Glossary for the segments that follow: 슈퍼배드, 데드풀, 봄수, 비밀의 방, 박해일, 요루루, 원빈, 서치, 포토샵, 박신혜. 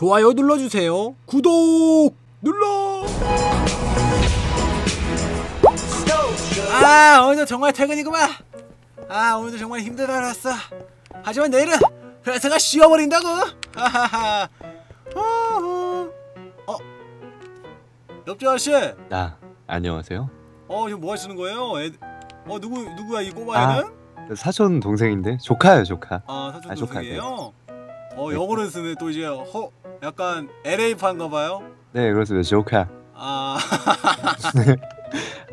좋아요 눌러주세요. 구독 눌러. 아, 오늘도 정말 퇴근이구만. 아, 오늘도 정말 힘들다 알았어. 하지만 내일은 회사가 쉬어버린다고. 하하하. 어? 옆집 아저씨. 아, 안녕하세요. 이거 뭐 하시는 거예요? 누구야 이 꼬마애는? 아, 사촌 동생인데 조카예요, 조카. 아, 사촌 동생이에요? 네. 영어로 쓰네 또 이제. 약간 LA판가 봐요? 네, 그렇습니다. 조카. 아.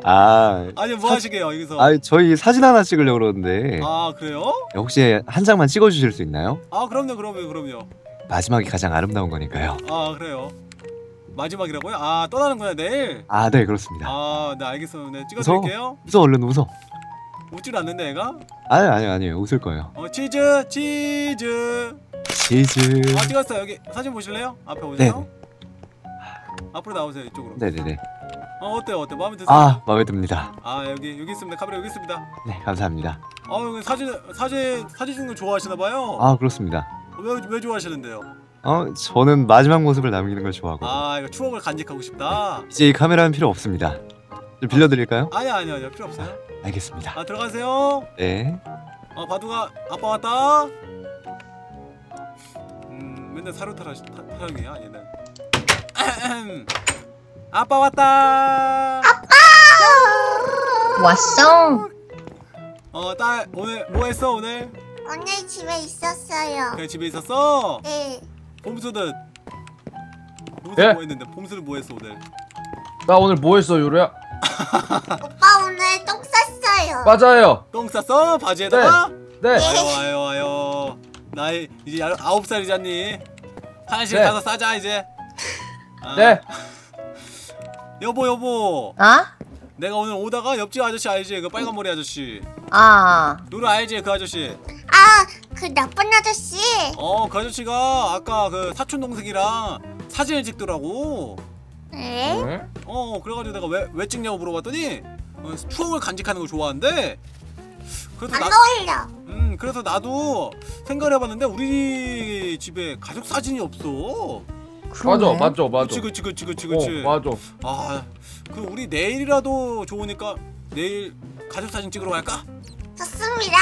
아, 아니 뭐 하시게요 여기서? 아, 저희 사진 하나 찍으려고 그러는데. 아, 그래요? 혹시 한 장만 찍어주실 수 있나요? 아, 그럼요. 마지막이 가장 아름다운 거니까요. 아, 그래요? 마지막이라고요? 아, 떠나는 거야 내일? 아, 네, 그렇습니다. 아, 네, 알겠어요. 네, 찍어드릴게요. 웃어, 얼른 웃어. 웃질 않는데 애가? 아니요, 웃을 거예요. 치즈. 아, 찍었어요. 여기 사진 보실래요? 앞에 오세요. 네. 앞으로 나오세요, 이쪽으로. 네네네. 어때요? 마음에 드세요? 아, 마음에 듭니다. 아, 여기 있습니다. 카메라 여기 있습니다. 네, 감사합니다. 여기 사진 찍는 거 좋아하시나 봐요? 아, 그렇습니다. 왜 좋아하시는데요? 저는 마지막 모습을 남기는 걸 좋아하고. 아, 이거 추억을 간직하고 싶다. 네, 이제 이 카메라는 필요 없습니다. 좀 빌려드릴까요? 아니요, 필요 없어요. 아, 알겠습니다. 아, 들어가세요. 네. 바둑아, 아빠 왔다. 맨날 사료타령이야 얘는. 아빠 왔다. 아빠 왔어. 딸 오늘 뭐 했어 오늘? 오늘 집에 있었어요. 그래, 집에 있었어? 네. 봄수 네? 뭐 했는데? 봄수는 뭐 했어 오늘? 나 오늘 뭐 했어 요리야? 오빠 오늘 똥 쌌어요. 맞아요. 똥 쌌어? 바지에다가? 네. 아유. 나 이제 9살이잖니. 화장실 가서 싸자 이제. 아. 네. 여보. 어? 내가 오늘 오다가 옆집 아저씨 알지? 그 빨간 머리 아저씨. 누구 알지? 그 아저씨. 아, 그 나쁜 아저씨. 그 아저씨가 아까 그 사촌 동생이랑 사진을 찍더라고. 에? 그래가지고 내가 왜 찍냐고 물어봤더니 추억을 간직하는 걸 좋아한대. 그래서 안 어울려. 그래서 나도 생각을 해봤는데 우리 집에 가족 사진이 없어. 그러네. 맞아. 그치. 맞아. 아, 그럼 우리 내일이라도 좋으니까 내일 가족 사진 찍으러 갈까? 좋습니다.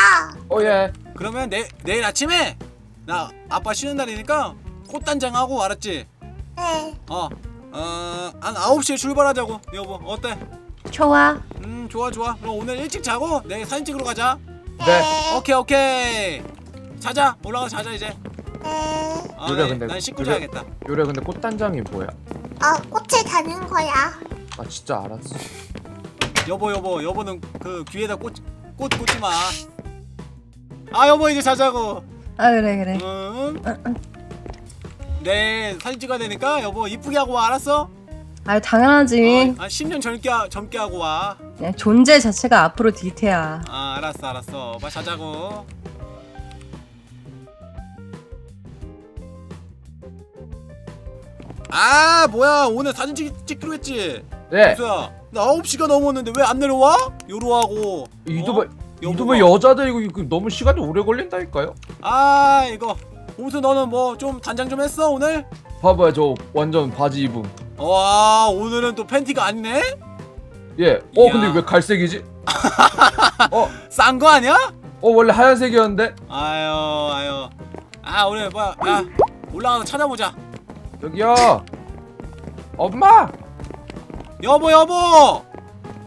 예. 그러면 내일 아침에 나 아빠 쉬는 날이니까 꽃단장하고 알았지? 네. 한 9시에 출발하자고. 여보, 어때? 좋아. 좋아. 그럼 오늘 일찍 자고 내일 사진 찍으러 가자. 네. 오케이. 자자. 올라가서 자자 이제. 요리야, 근데 난 씻고 자야겠다. 요리야, 근데 꽃단장이 뭐야? 꽃을 다는 거야. 아, 진짜 알았어. 여보는 그 귀에다 꽃 꽂지 마. 아, 여보 이제 자자고. 아, 그래. 네, 사진 찍어야 되니까 여보 이쁘게 하고 와, 알았어? 아, 당연하지. 10년 젊게 하고 와. 그냥 존재 자체가 앞으로 뒤태야. 아, 알았어. 막 자자고. 아, 뭐야, 오늘 사진 찍기로 했지? 네. 나 9시가 넘었는데 왜 안 내려와? 요로하고 이두배 여자들이고 너무 시간이 오래 걸린다니까요? 아, 이거 봄수 너는 뭐 좀 단장 좀 했어 오늘? 봐봐요, 저 완전 바지 입음. 와, 오늘은 또 팬티가 아니네? 예. 근데 왜 갈색이지? 싼 거 아니야? 원래 하얀색이었는데? 아유. 아, 오늘 뭐야, 올라가서 찾아보자. 여기요. 엄마. 여보.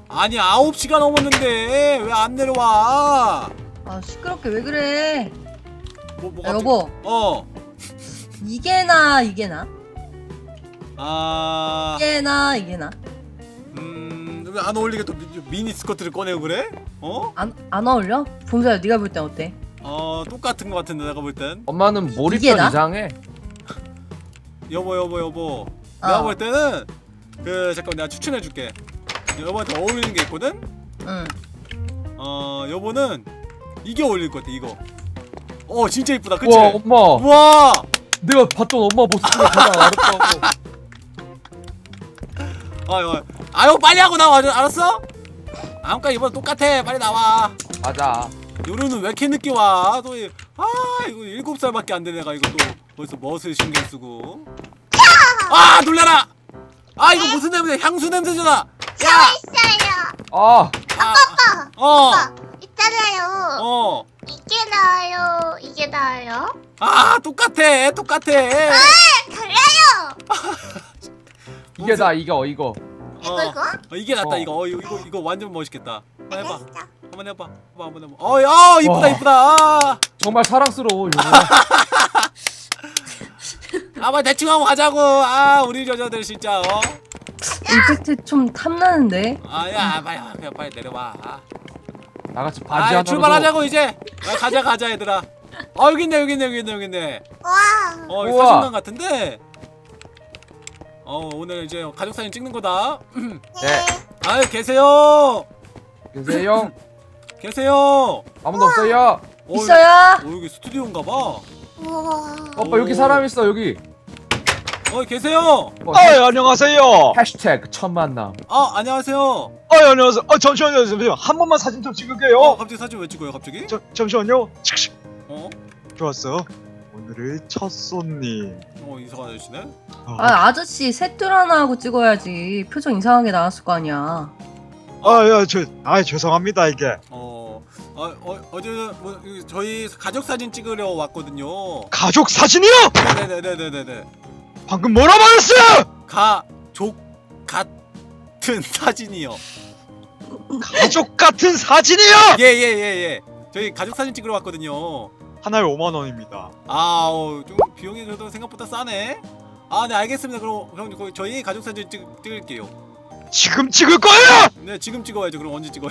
아니, 9시가 넘었는데 왜 안 내려와? 아, 시끄럽게 왜 그래? 야, 여보. 이게 나. 아. 이게 나. 왜 안 어울리게 또 미니 스커트를 꺼내고 그래? 안 어울려? 봄수야, 네가 볼 땐 어때? 똑같은 거 같은데 내가 볼 땐. 엄마는 몰입감 이상해. 여보. 내가 볼 때는 잠깐 내가 추천해줄게. 여보한테 어울리는 게 있거든? 응. 여보는 이게 어울릴 것 같아, 이거. 진짜 이쁘다, 그치? 와, 엄마. 와, 내가 봤던 엄마 모습이 가장 아름다운 거. 여보 빨리 하고 나와, 알았어? 아무까지 이번엔 똑같아, 빨리 나와. 맞아. 요루는 왜 이렇게 늦게 와? 또 아 이거 7살밖에 안 된 애가 이거 또 벌써 멋을 신경 쓰고. 아 놀라라! 아 이거 무슨 냄새? 향수 냄새잖아. 야! 어. 아빠. 어. 있잖아요. 어. 이게 나아요. 이게 나아요. 아 똑같아. 똑같아. 아 달라요. 이게 나 이거. 이거? 이게 낫다 이거. 이거 완전 멋있겠다. 한번 해봐. 한번 해봐. 어야 이쁘다. 아. 정말 사랑스러워. 아마 대충 하고 가자고. 아 우리 여자들 진짜. 어? 이펙트 좀 탐나는데. 아야 빨리 내려와. 나같이 바지 하나로. 출발하자고 이제. 가자 얘들아. 아 여기 있네. 와. 여기 사진관 같은데. 오늘 이제 가족 사진 찍는 거다. 네. 아유 계세요. 계세요. 아무도 없어요. 있어요. 여기 스튜디오인가 봐. 우와. 오빠 여기 사람 있어 여기. 계세요. 안녕하세요. 해시태그 첫 만남. 안녕하세요. 안녕하세요. 잠시만요. 한 번만 사진 좀 찍을게요. 갑자기 사진 왜 찍어요 갑자기? 잠시만요. 좋았어. 오늘의 첫 손님. 이상한 아저씨네. 아저씨 셋둘 하나 하고 찍어야지. 표정 이상하게 나왔을 거 아니야. 죄송합니다 이게. 어제 뭐 저희 가족 사진 찍으려 왔거든요. 가족 사진이요? 네네네네네. 방금 뭐라 말했어요? 가족 같은 사진이요. 가족 같은 사진이요? 예예예예. 저희 가족 사진 찍으러 왔거든요. 하나에 5만 원입니다. 좀 비용이 그래도 생각보다 싸네. 네 알겠습니다. 그럼 저희 가족 사진 찍을게요. 지금 찍을 거예요? 네, 지금 찍어야죠. 그럼 언제 찍어요?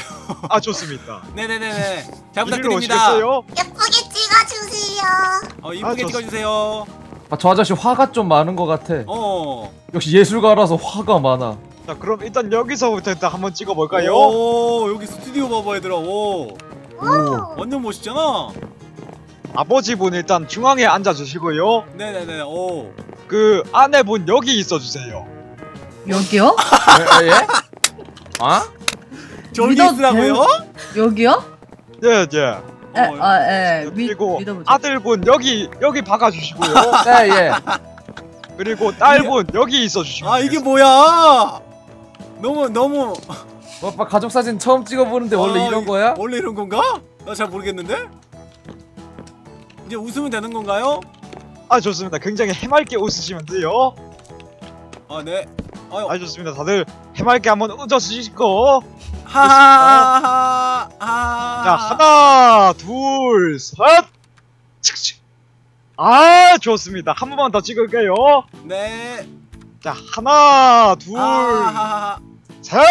좋습니다. 네네네네. 잘 부탁드립니다. 예쁘게 찍어주세요. 이쁘게 찍어주세요. 저 아저씨 화가 좀 많은 것 같아. 역시 예술가라서 화가 많아. 자, 그럼 일단 여기서부터 일단 한번 찍어볼까요? 여기 스튜디오 봐봐 얘들아. 완전 멋있잖아. 아버지분 일단 중앙에 앉아주시고요. 네네네. 그 아내분 여기 있어주세요. 여기요? 예? 저기 있으라고요? 여기요? 예예. 그리고 아들분 여기 박아주시고요. 예예. 그리고 딸분 여기 있어주시고요. 이게 뭐야? 너무. 오빠 가족 사진 처음 찍어보는데 원래 이런 거야? 원래 이런 건가? 나 잘 모르겠는데. 이제 웃으면 되는 건가요? 좋습니다. 굉장히 해맑게 웃으시면 돼요. 네. 좋습니다. 다들 해맑게 한번 웃어주시고. 하하하하. 자, 하나, 둘, 셋. 칙칙. 좋습니다. 한 번만 더 찍을게요. 네. 자, 하나, 둘, 셋.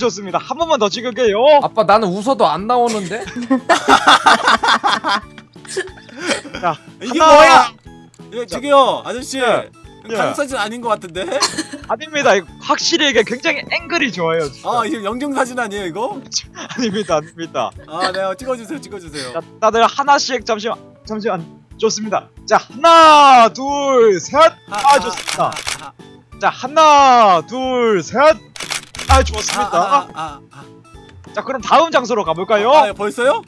좋습니다. 한 번만 더 찍을게요. 아빠, 나는 웃어도 안 나오는데? 자, 이게 뭐야? 저기요, 아저씨. 가족 사진 아닌 것 같은데? 아닙니다. 이거 확실히 이게 굉장히 앵글이 좋아요. 이거 영정 사진 아니에요 이거? 아닙니다. 네, 찍어주세요. 자, 다들 하나씩 잠시만. 좋습니다. 자, 하나, 둘, 셋. 좋습니다. 자, 하나, 둘, 셋. 좋습니다. 자, 그럼 다음 장소로 가볼까요? 벌써요?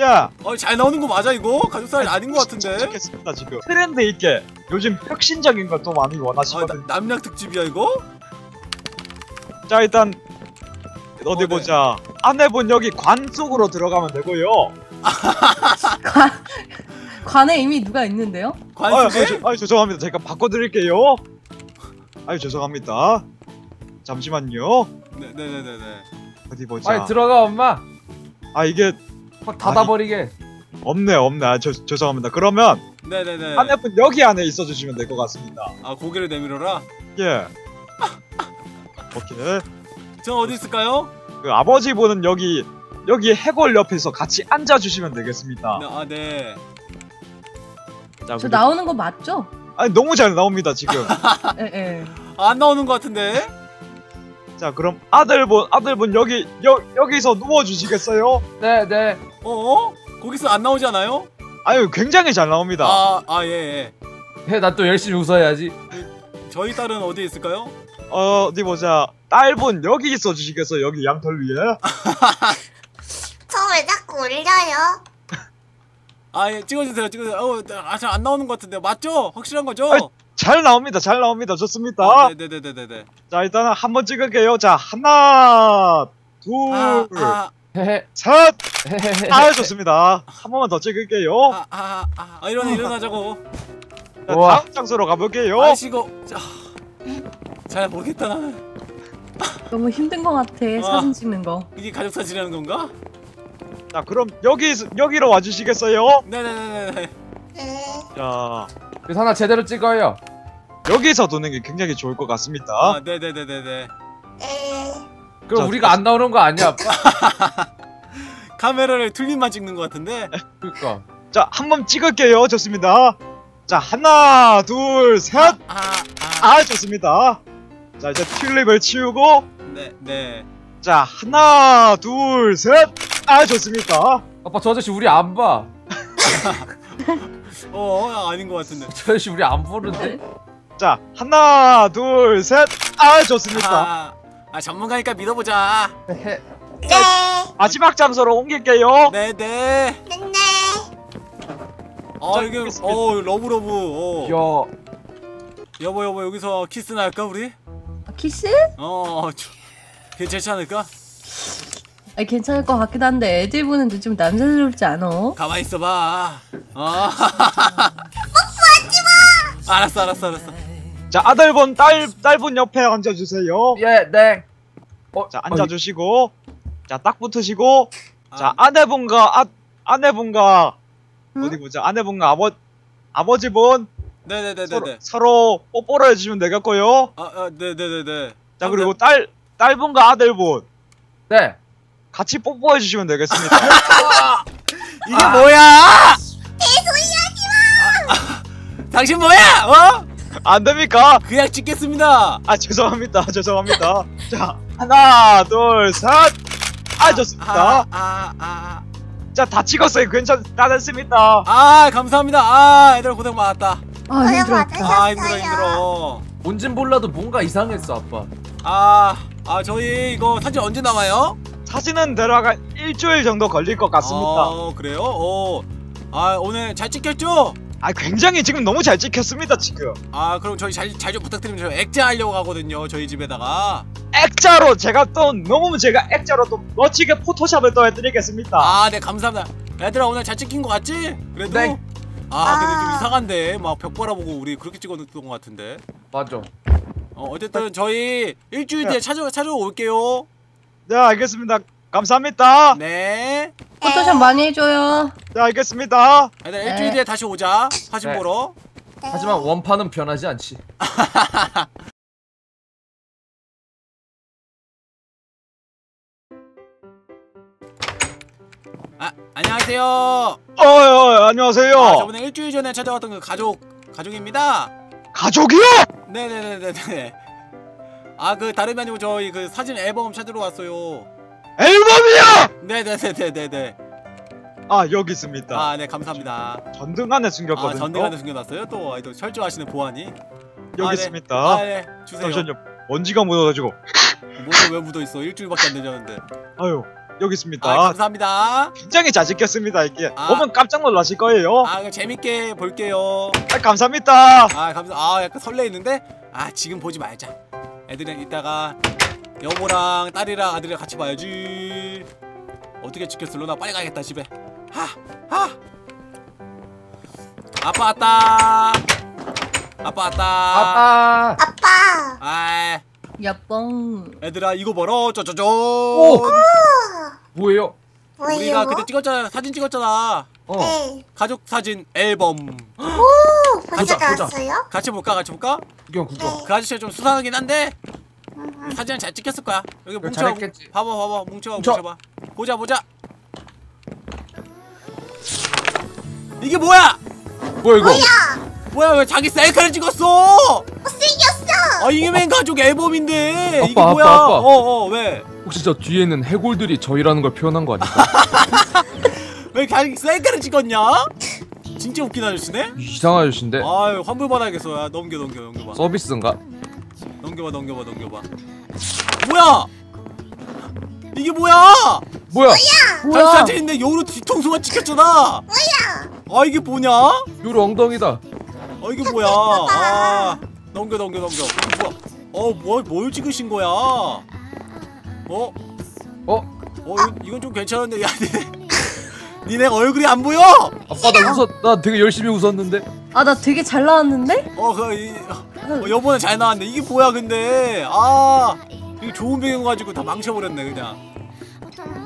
야, 잘 나오는 거 맞아 이거? 가족 사진 아닌 거 같은데. 좋겠습니다 지금. 트렌드 있게 요즘 혁신적인 걸 또 많이 원하시거든요. 남양 특집이야 이거? 자, 일단 어디 보자. 아내분 여기 관 속으로 들어가면 되고요. 관에 이미 누가 있는데요? 관 속에? 죄송합니다. 제가 바꿔드릴게요. 죄송합니다. 잠시만요. 네네네네. 어디 보자. 빨리 들어가 엄마. 이게 확 닫아버리게. 없네. 죄송합니다. 그러면 네네네. 아내분 여기 안에 있어주시면 될 것 같습니다. 고개를 내밀어라. 예. 오케이. 저 어디 있을까요? 그 아버지분은 여기 해골 옆에서 같이 앉아주시면 되겠습니다. 네. 자, 저 나오는 거 맞죠? 너무 잘 나옵니다 지금. 예. 안 나오는 것 같은데. 자, 그럼 아들분 여기서 누워주시겠어요? 네. 거기서 안 나오지 않아요? 굉장히 잘 나옵니다. 예. 나 또 열심히 웃어야지. 저희 딸은 어디 있을까요? 어디 보자. 딸분 여기 있어주시겠어요? 여기 양털 위에. 저 왜 자꾸 우리 졸려요. 아, 예, 찍어주세요, 찍어주세요. 아, 잘 안 나오는 것 같은데. 맞죠? 확실한 거죠? 아이, 잘 나옵니다, 잘 나옵니다. 좋습니다. 아, 네네네네네. 자, 일단은 한번 찍을게요. 자, 하나, 둘, 셋! 아, 좋습니다. 한 번만 더 찍을게요. 이러네, 일어나자고. 자, 다음 장소로 가볼게요. 아이고, 자, 잘 모르겠다, 나는. 너무 힘든 것 같아, 사진 찍는 거. 이게 가족 사진이라는 건가? 자, 그럼 여기로 와주시겠어요? 네네네네. 자, 그래서 하나 제대로 찍어요. 여기서 도는 게 굉장히 좋을 것 같습니다. 아, 네네네네네. 그럼 우리가 안 나오는 거 아니야? 카메라를 틀림만 찍는 것 같은데? 그니까. 자, 한번 찍을게요. 좋습니다. 자, 하나, 둘, 셋! 좋습니다. 자, 이제 튤립을 치우고. 네네. 자, 하나, 둘, 셋! 좋습니다. 아빠, 저 아저씨 우리 안 봐. 아닌 것 같은데. 저 아저씨 우리 안 보는데? 자, 하나, 둘, 셋! 좋습니다. 전문가니까 믿어보자. 네. 마지막 장소로 옮길게요. 네네. 네네. 아, 이게, 러브러브. 여보, 여기서 키스나 할까, 우리? 키스? 괜찮지 않을까? 아, 괜찮을 것 같긴 한데 애들 보는데 좀 남자스럽지 않어? 가만히 있어봐. 뽀뽀하지 마! 알았어. 자, 아들분, 딸분 옆에 앉아주세요. 예, 네. 자, 앉아주시고. 자, 딱 붙으시고. 자, 아내분과 어디 보자. 아내분과 아버지분. 네네네네. 서로 뽀뽀를 해주시면 되겠고요. 네네네네. 자, 그리고 딸분과 아들분. 네. 같이 뽀뽀해주시면 되겠습니다. 이게 뭐야! 개소리 하지 마! 당신 뭐야! 안 됩니까? 그냥 찍겠습니다. 죄송합니다. 자, 하나, 둘, 셋! 좋습니다. 자, 다 찍었어요. 다 됐습니다. 감사합니다. 애들 고생 많았다. 힘들었다. 힘들어. 뭔진 몰라도 뭔가 이상했어, 아빠. 저희 이거 사진 언제 나와요? 사진은 대략 일주일 정도 걸릴 것 같습니다. 그래요? 오늘 잘 찍혔죠? 굉장히 지금 너무 잘 찍혔습니다, 지금. 그럼 저희 잘 좀 부탁드립니다. 저 액자 하려고 하거든요, 저희 집에다가. 액자로 제가 액자로 또 멋지게 포토샵을 또 해드리겠습니다. 네, 감사합니다. 얘들아, 오늘 잘 찍힌 것 같지? 그래도? 네. 근데 좀 이상한데, 막 벽 바라보고 우리 그렇게 찍어놓던 것 같은데. 맞아. 어쨌든 저희 일주일 뒤에 찾아올게요. 네, 알겠습니다. 감사합니다. 네. 포토샵 많이 해줘요. 네, 알겠습니다. 네. 일주일 뒤에 다시 오자. 사진 보러. 하지만 원판은 변하지 않지. 안녕하세요. 안녕하세요. 저번에 일주일 전에 찾아왔던 그 가족입니다. 가족이요? 네네네네. 그 다름이 아니고 저희 그 사진 앨범 찾으러 왔어요. 앨범이요? 네네네네네. 여기 있습니다. 네, 감사합니다. 전등 안에 숨겼거든요. 전등 안에 숨겨놨어요? 또 철저하시는 보안이. 여기 있습니다. 네, 주세요. 잠시만요, 먼지가 묻어가지고. 왜 묻어있어? 일주일밖에 안 되냐는데. 여기 있습니다. 감사합니다. 굉장히 잘 찍혔습니다, 이게. 보면 깜짝 놀라실 거예요. 그럼 재밌게 볼게요. 감사합니다. 약간 설레이는데? 지금 보지 말자. 애들이랑 이따가 여보랑 딸이랑 아들이랑 같이 봐야지. 어떻게 찍혔을려나? 빨리 가야겠다, 집에. 아빠 왔다. 아빠. 야뽕. 애들아, 이거 봐라. 짜자잔. 뭐예요? 우리가 그때 사진 찍었잖아. 가족 사진 앨범. 가져갔어요? 같이 볼까? 그 아저씨가 좀 수상하긴 한데 사진은 잘 찍혔을 거야. 여기 뭉쳐봐. 봐봐. 뭉쳐봐. 보자. 이게 뭐야? 뭐야 이거? 왜 자기 셀카를 찍었어? 못생겼어. 이게 가족 앨범인데. 아빠, 이게 뭐야? 아빠. 왜? 혹시 저 뒤에는 해골들이 저희라는 걸 표현한 거 아닐까? 왜 자기 셀카를 찍었냐? 진짜 웃긴 아저씨네? 이상한 아저씨인데? 환불 받아야겠어. 넘겨봐. 서비스인가? 넘겨봐. 뭐야? 이게 뭐야? 뭐야? 단사진 있네. 여우로 뒤통수만 찍혔잖아. 뭐야? 아 이게 뭐냐? 여우로 엉덩이다. 아 이게 뭐야? 아 넘겨. 뭐야? 뭘 찍으신 거야? 이건 좀 괜찮은데. 야 니네 얼굴이 안 보여? 아빠 나 되게 열심히 웃었는데. 아 나 되게 잘 나왔는데? 요번에 잘 나왔네. 이게 뭐야 근데? 아 이거 좋은 배경 가지고 다 망쳐버렸네 그냥.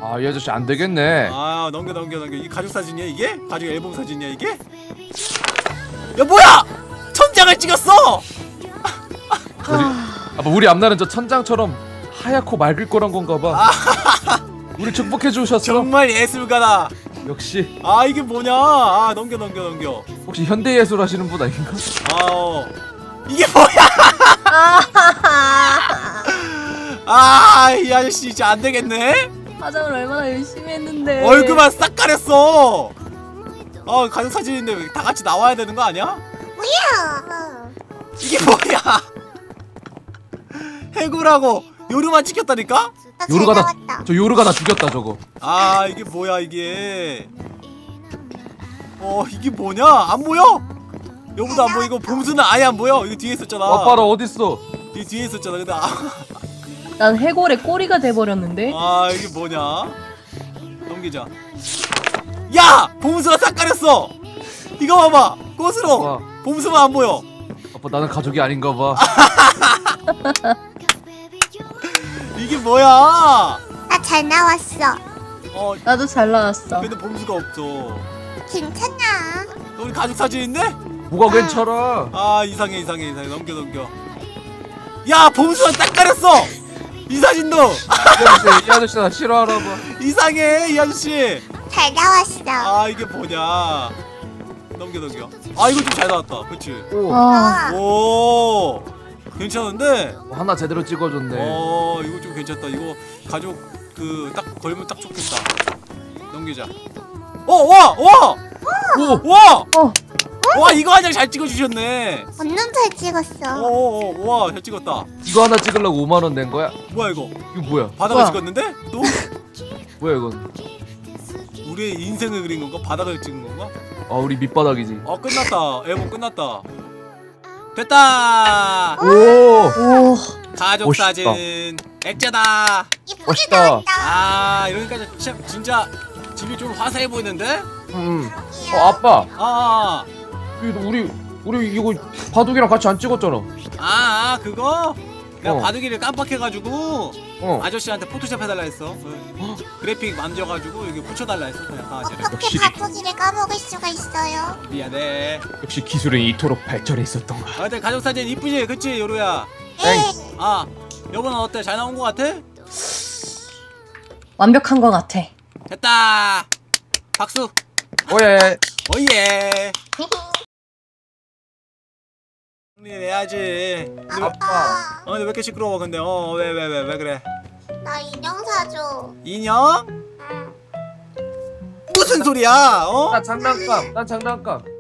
아 이 아저씨 안 되겠네. 아 넘겨. 이 가족 사진이야 이게? 가족 앨범 사진이야 이게? 야 뭐야? 천장을 찍었어. 아빠 우리 앞날은 저 천장처럼 하얗고 맑을 거란 건가 봐. 우리 축복해 주셨어. 정말 예술가다. 역시. 아 이게 뭐냐? 아 넘겨. 혹시 현대 예술 하시는 분 아닌가? 이게 뭐야? 아 이 아저씨 진짜 안 되겠네. 화장을 얼마나 열심히 했는데. 얼굴만 싹 가렸어. 아 가족 사진인데 다 같이 나와야 되는 거 아니야? 뭐야? 이게 뭐야? 해구라고 요루만 찍혔다니까? 요루가 나 죽였다 저거. 아 이게 뭐야 이게? 이게 뭐냐? 안 보여? 여보도 안 보이고 봄수는 아예 안 보여. 이거 뒤에 있었잖아. 아빠라 어딨어? 이 뒤에 있었잖아. 근데 난 해골의 꼬리가 돼버렸는데. 아 이게 뭐냐? 넘기자. 야! 봄수가 싹 가렸어! 이거 봐봐! 꽃으로! 와. 봄수만 안 보여! 아빠 나는 가족이 아닌가 봐. 이게 뭐야? 나 잘 나왔어. 나도 잘 나왔어. 근데 봄수가 없어. 괜찮아. 너 우리 가족 사진인데? 뭐가 괜찮아? 아 이상해. 넘겨. 야 봄수가 딱 가렸어. 이 사진도. 이 아저씨 나 싫어하라고. 이상해 이 아저씨. 잘 나왔어. 아 이게 뭐냐? 넘겨. 아 이거 좀 잘 나왔다. 그렇지. 오 괜찮은데? 하나 제대로 찍어줬네. 이거 좀 괜찮다. 이거 가족 그 딱 걸면 딱 좋겠다. 넘기자. 와 이거 하나 잘 찍어주셨네. 완전 잘 찍었어. 와 잘 찍었다. 이거 하나 찍으려고 5만원 낸 거야? 뭐야 이거 뭐야? 바다가 찍었는데? 또? 뭐야 이건? 우리의 인생을 그린 건가? 바닥을 찍은 건가? 아 우리 밑바닥이지. 아 끝났다. 앨범 끝났다. 됐다. 오 가족 멋있다. 사진 액자다. 멋있다. 아 이러니까 진짜 집이 좀 화사해 보이는데? 아빠. 우리 이거 바둑이랑 같이 안 찍었잖아. 그거? 내가 바둑이를 깜빡해가지고 아저씨한테 포토샵 해달라 했어. 그래픽 만져가지고 여기 붙여달라 했어. 어떻게 바둑이를 까먹을 수가 있어요? 미안해. 역시 기술은 이토록 발전해 있었던 거야. 근데 가족 사진 이쁘지? 그치 요루야? 네. 여보는 어때? 잘 나온 거 같아? 완벽한 거 같아. 됐다. 박수. 오예. 정리해야지. 아빠. 근데 왜 이렇게 시끄러워? 근데 왜 그래? 나 인형 사줘. 인형? 무슨 소리야? 난 장난감.